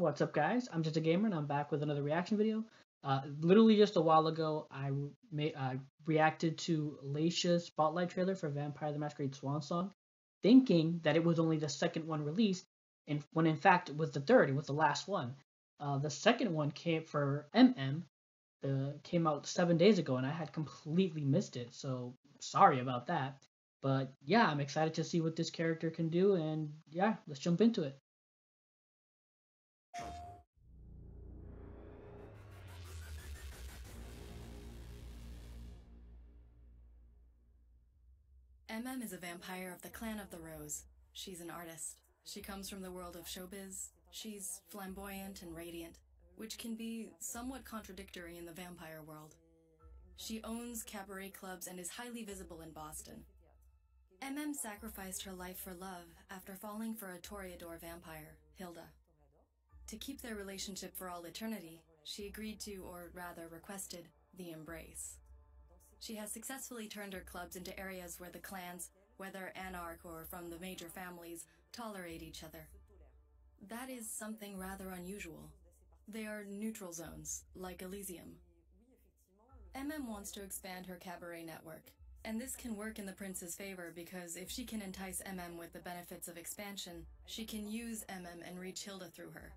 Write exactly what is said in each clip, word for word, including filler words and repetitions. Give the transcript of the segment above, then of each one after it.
What's up, guys? I'm just a gamer, and I'm back with another reaction video. Uh, literally just a while ago, I made, uh, reacted to Leisha's Spotlight trailer for Vampire the Masquerade Swan Song, thinking that it was only the second one released, and when in fact it was the third. It was the last one. Uh, the second one came for Emem, the came out seven days ago, and I had completely missed it. So sorry about that. But yeah, I'm excited to see what this character can do, and yeah, let's jump into it. Emem is a vampire of the Clan of the Rose. She's an artist. She comes from the world of showbiz. She's flamboyant and radiant, which can be somewhat contradictory in the vampire world. She owns cabaret clubs and is highly visible in Boston. Emem sacrificed her life for love after falling for a Toreador vampire, Hilda. To keep their relationship for all eternity, she agreed to, or rather requested, the embrace. She has successfully turned her clubs into areas where the clans, whether Anarch or from the major families, tolerate each other. That is something rather unusual. They are neutral zones, like Elysium. Emem wants to expand her cabaret network, and this can work in the prince's favor because if she can entice Emem with the benefits of expansion, she can use Emem and reach Hilda through her.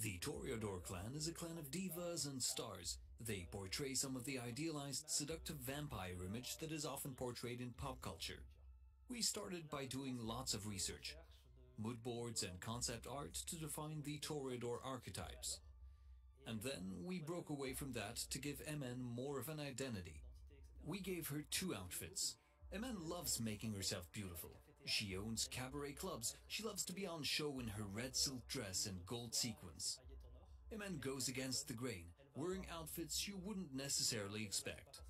The Toreador clan is a clan of divas and stars. They portray some of the idealized, seductive vampire image that is often portrayed in pop culture. We started by doing lots of research, mood boards and concept art to define the Toreador archetypes. And then we broke away from that to give Emem more of an identity. We gave her two outfits. Emem loves making herself beautiful. She owns cabaret clubs. She loves to be on show in her red silk dress and gold sequins. Emem goes against the grain, wearing outfits you wouldn't necessarily expect.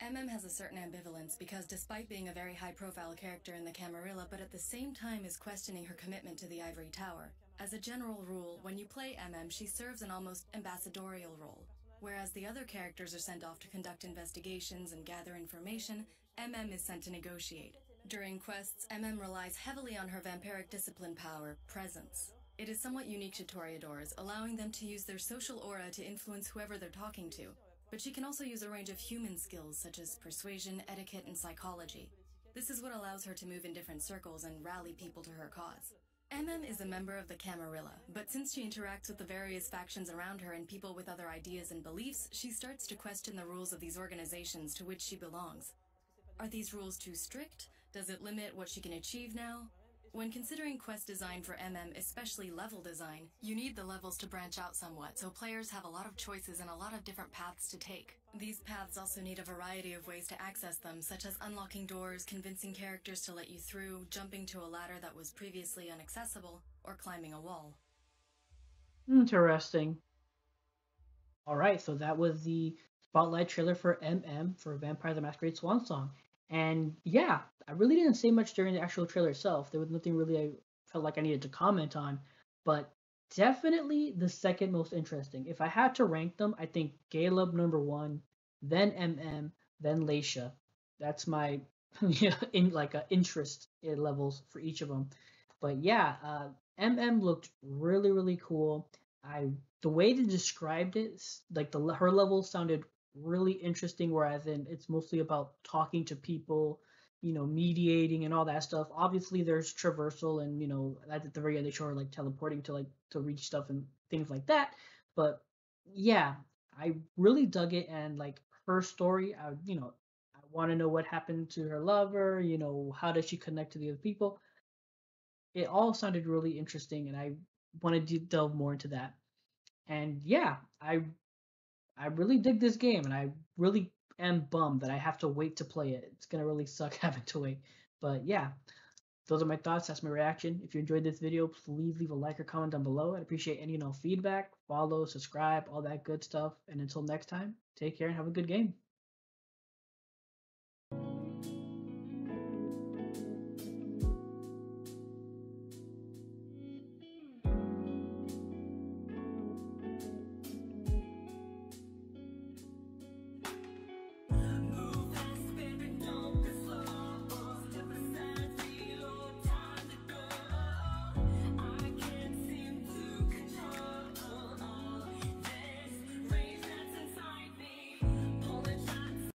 Emem has a certain ambivalence because despite being a very high-profile character in the Camarilla, but at the same time is questioning her commitment to the Ivory Tower. As a general rule, when you play Emem, she serves an almost ambassadorial role. Whereas the other characters are sent off to conduct investigations and gather information, Emem is sent to negotiate. During quests, Emem relies heavily on her vampiric discipline power, presence. It is somewhat unique to Toreadors, allowing them to use their social aura to influence whoever they're talking to, but she can also use a range of human skills such as persuasion, etiquette, and psychology. This is what allows her to move in different circles and rally people to her cause. Emem is a member of the Camarilla, but since she interacts with the various factions around her and people with other ideas and beliefs, she starts to question the rules of these organizations to which she belongs. Are these rules too strict? Does it limit what she can achieve now? When considering quest design for Emem, especially level design, you need the levels to branch out somewhat, so players have a lot of choices and a lot of different paths to take. These paths also need a variety of ways to access them, such as unlocking doors, convincing characters to let you through, jumping to a ladder that was previously inaccessible, or climbing a wall. Interesting. Alright, so that was the Spotlight trailer for Emem for Vampire the Masquerade Swan Song. And yeah, I really didn't say much during the actual trailer itself. There was nothing really I felt like I needed to comment on, but definitely the second most interesting. If I had to rank them, I think Caleb number one, then Emem, then Leisha. That's my in like uh, interest levels for each of them. But yeah, uh, Emem looked really really cool. I the way they described it, like the her level sounded really interesting, whereas in it's mostly about talking to people, you know, mediating and all that stuff. Obviously there's traversal and, you know, at the very end they show her like teleporting to like to reach stuff and things like that. But yeah, I really dug it, and like her story, I you know, I want to know what happened to her lover, you know, how does she connect to the other people. It all sounded really interesting, and I want to delve more into that. And yeah, I I really dig this game, and I really am bummed that I have to wait to play it. It's going to really suck having to wait. But yeah, those are my thoughts. That's my reaction. If you enjoyed this video, please leave a like or comment down below. I'd appreciate any and all feedback, follow, subscribe, all that good stuff. And until next time, take care and have a good game.